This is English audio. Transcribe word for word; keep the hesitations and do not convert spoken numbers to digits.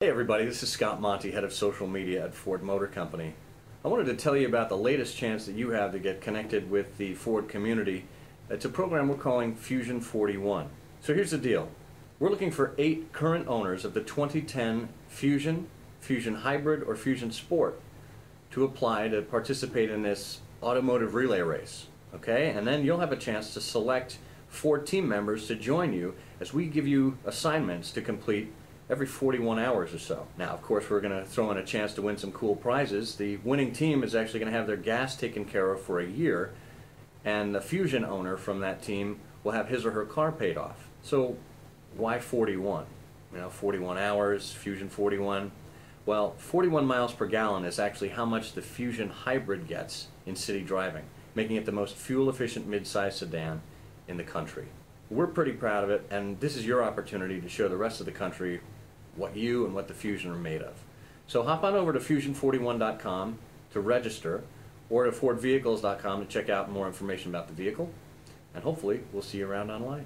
Hey everybody, this is Scott Monty, head of social media at Ford Motor Company. I wanted to tell you about the latest chance that you have to get connected with the Ford community. It's a program we're calling Fusion forty-one. So here's the deal. We're looking for eight current owners of the twenty ten Fusion, Fusion Hybrid, or Fusion Sport to apply to participate in this automotive relay race. Okay? And then you'll have a chance to select four team members to join you as we give you assignments to complete every forty-one hours or so. Now, of course, we're going to throw in a chance to win some cool prizes. The winning team is actually going to have their gas taken care of for a year, and the Fusion owner from that team will have his or her car paid off. So, why forty-one? You know, forty-one hours, Fusion forty-one. Well, forty-one miles per gallon is actually how much the Fusion Hybrid gets in city driving, making it the most fuel-efficient mid-size sedan in the country. We're pretty proud of it, and this is your opportunity to show the rest of the country what you and what the Fusion are made of. So hop on over to Fusion forty-one dot com to register, or to Ford Vehicles dot com to check out more information about the vehicle, and hopefully we'll see you around online.